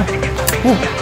Oh.